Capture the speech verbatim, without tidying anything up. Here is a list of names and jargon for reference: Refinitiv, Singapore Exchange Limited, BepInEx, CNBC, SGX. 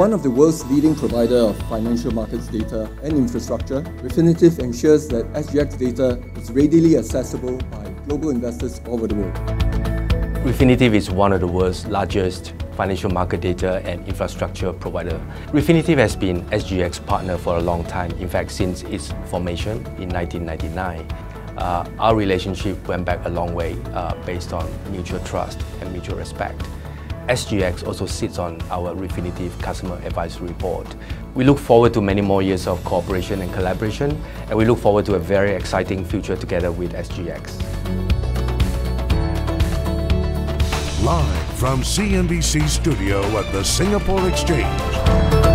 one of the world's leading provider of financial markets data and infrastructure, Refinitiv ensures that S G X data is readily accessible by global investors all over the world. Refinitiv is one of the world's largest financial market data and infrastructure provider. Refinitiv has been S G X partner for a long time, in fact since its formation in nineteen ninety-nine. Uh, our relationship went back a long way uh, based on mutual trust and mutual respect. S G X also sits on our Refinitiv Customer Advisory Board. We look forward to many more years of cooperation and collaboration, and we look forward to a very exciting future together with S G X. Live from C N B C studio at the Singapore Exchange.